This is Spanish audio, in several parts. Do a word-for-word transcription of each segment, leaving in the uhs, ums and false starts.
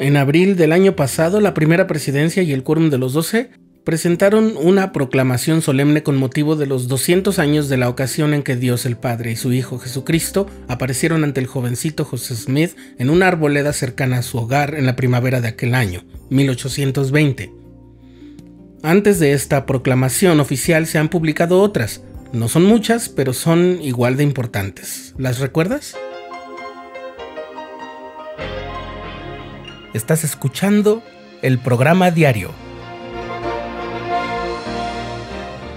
En abril del año pasado, la primera presidencia y el Quórum de los Doce presentaron una proclamación solemne con motivo de los doscientos años de la ocasión en que Dios el Padre y su Hijo Jesucristo aparecieron ante el jovencito José Smith en una arboleda cercana a su hogar en la primavera de aquel año, mil ochocientos veinte. Antes de esta proclamación oficial se han publicado otras. No son muchas, pero son igual de importantes. ¿Las recuerdas? Estás escuchando el programa diario,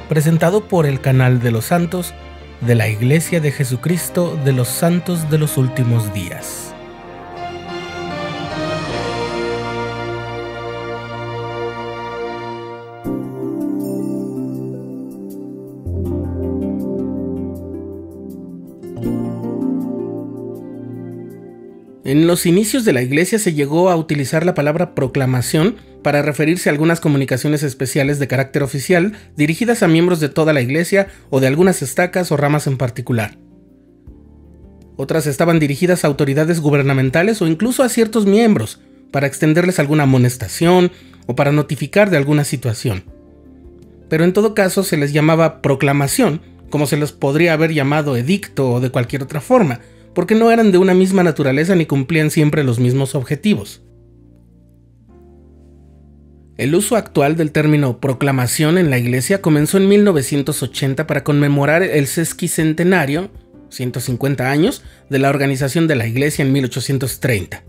presentado por el canal de los santos de la Iglesia de Jesucristo de los Santos de los Últimos Días. En los inicios de la Iglesia se llegó a utilizar la palabra proclamación para referirse a algunas comunicaciones especiales de carácter oficial dirigidas a miembros de toda la Iglesia o de algunas estacas o ramas en particular. Otras estaban dirigidas a autoridades gubernamentales o incluso a ciertos miembros para extenderles alguna amonestación o para notificar de alguna situación. Pero en todo caso se les llamaba proclamación, como se les podría haber llamado edicto o de cualquier otra forma, porque no eran de una misma naturaleza ni cumplían siempre los mismos objetivos. El uso actual del término proclamación en la Iglesia comenzó en mil novecientos ochenta para conmemorar el sesquicentenario, ciento cincuenta años, de la organización de la Iglesia en mil ochocientos treinta.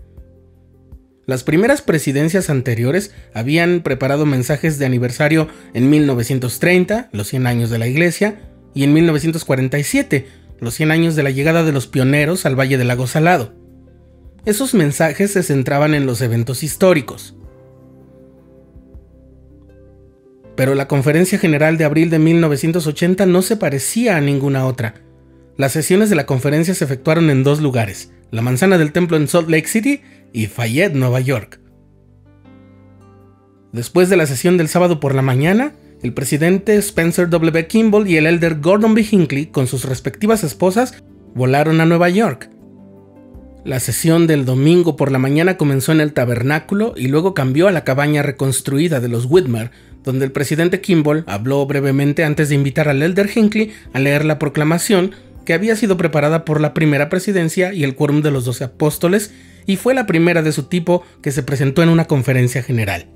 Las primeras presidencias anteriores habían preparado mensajes de aniversario en mil novecientos treinta, los cien años de la Iglesia, y en mil novecientos cuarenta y siete, los cien años de la llegada de los pioneros al Valle del Lago Salado. Esos mensajes se centraban en los eventos históricos. Pero la Conferencia General de abril de mil novecientos ochenta no se parecía a ninguna otra. Las sesiones de la conferencia se efectuaron en dos lugares, la Manzana del Templo en Salt Lake City y Fayette, Nueva York. Después de la sesión del sábado por la mañana, el presidente Spencer W. Kimball y el elder Gordon B. Hinckley, con sus respectivas esposas, volaron a Nueva York. La sesión del domingo por la mañana comenzó en el tabernáculo y luego cambió a la cabaña reconstruida de los Whitmer, donde el presidente Kimball habló brevemente antes de invitar al elder Hinckley a leer la proclamación que había sido preparada por la primera presidencia y el Quórum de los Doce Apóstoles, y fue la primera de su tipo que se presentó en una conferencia general.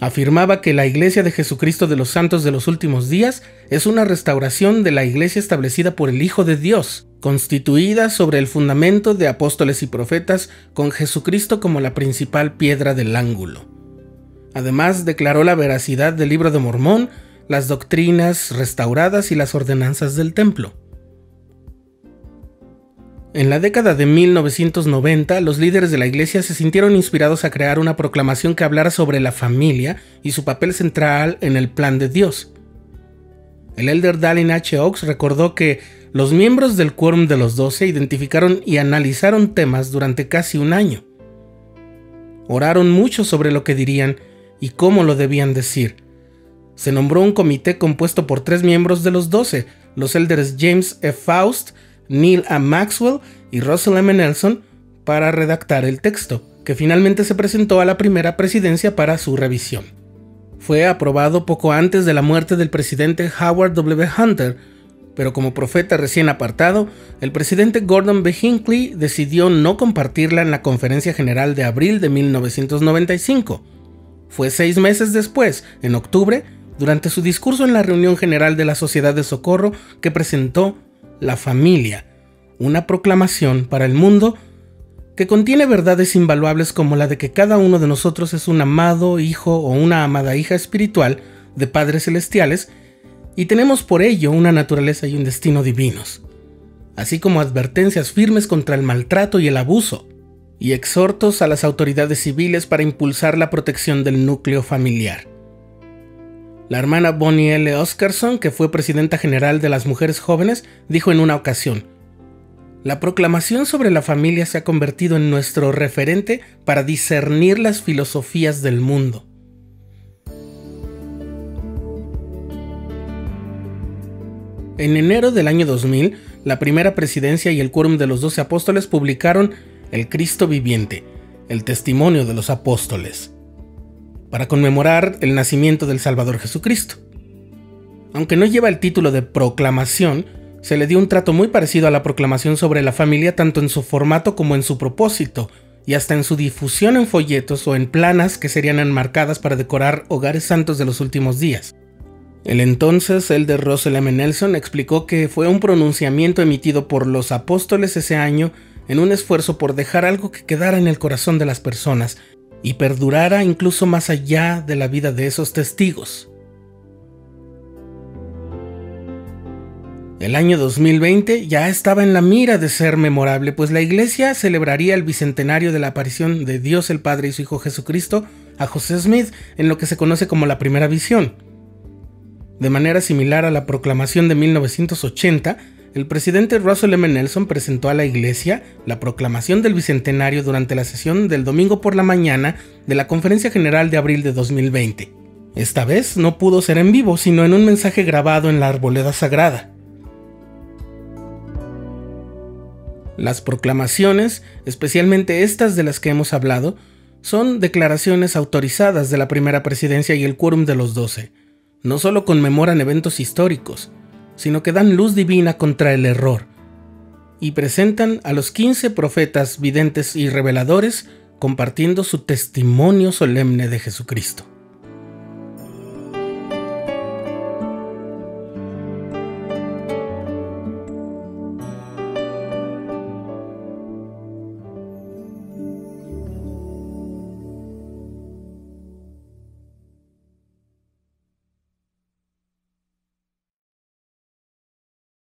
Afirmaba que la Iglesia de Jesucristo de los Santos de los Últimos Días es una restauración de la Iglesia establecida por el Hijo de Dios, constituida sobre el fundamento de apóstoles y profetas, con Jesucristo como la principal piedra del ángulo. Además, declaró la veracidad del Libro de Mormón, las doctrinas restauradas y las ordenanzas del templo. En la década de mil novecientos noventa, los líderes de la Iglesia se sintieron inspirados a crear una proclamación que hablara sobre la familia y su papel central en el plan de Dios. El elder Dallin H. Oaks recordó que los miembros del Quórum de los Doce identificaron y analizaron temas durante casi un año. Oraron mucho sobre lo que dirían y cómo lo debían decir. Se nombró un comité compuesto por tres miembros de los Doce, los elders James F. Faust, Neil A. Maxwell y Russell M. Nelson, para redactar el texto, que finalmente se presentó a la primera presidencia para su revisión. Fue aprobado poco antes de la muerte del presidente Howard W. Hunter, pero como profeta recién apartado, el presidente Gordon B. Hinckley decidió no compartirla en la Conferencia General de abril de mil novecientos noventa y cinco. Fue seis meses después, en octubre, durante su discurso en la reunión general de la Sociedad de Socorro, que presentó La familia, una proclamación para el mundo que contiene verdades invaluables como la de que cada uno de nosotros es un amado hijo o una amada hija espiritual de padres celestiales y tenemos por ello una naturaleza y un destino divinos, así como advertencias firmes contra el maltrato y el abuso y exhortos a las autoridades civiles para impulsar la protección del núcleo familiar. La hermana Bonnie L. Oscarson, que fue presidenta general de las Mujeres Jóvenes, dijo en una ocasión: "La proclamación sobre la familia se ha convertido en nuestro referente para discernir las filosofías del mundo". En enero del año dos mil, la primera presidencia y el Quórum de los Doce Apóstoles publicaron El Cristo Viviente, el testimonio de los apóstoles, para conmemorar el nacimiento del Salvador Jesucristo. Aunque no lleva el título de proclamación, se le dio un trato muy parecido a la proclamación sobre la familia tanto en su formato como en su propósito, y hasta en su difusión en folletos o en planas que serían enmarcadas para decorar hogares santos de los últimos días. El entonces elder Russell M. Nelson explicó que fue un pronunciamiento emitido por los apóstoles ese año en un esfuerzo por dejar algo que quedara en el corazón de las personas y perdurara incluso más allá de la vida de esos testigos. El año dos mil veinte ya estaba en la mira de ser memorable, pues la iglesia celebraría el bicentenario de la aparición de Dios el Padre y su Hijo Jesucristo a José Smith en lo que se conoce como la primera visión. De manera similar a la proclamación de mil novecientos ochenta, el presidente Russell M. Nelson presentó a la iglesia la proclamación del bicentenario durante la sesión del domingo por la mañana de la Conferencia General de abril de dos mil veinte. Esta vez no pudo ser en vivo, sino en un mensaje grabado en la Arboleda Sagrada. Las proclamaciones, especialmente estas de las que hemos hablado, son declaraciones autorizadas de la primera presidencia y el quórum de los doce. No solo conmemoran eventos históricos, sino que dan luz divina contra el error, y presentan a los quince profetas, videntes y reveladores compartiendo su testimonio solemne de Jesucristo.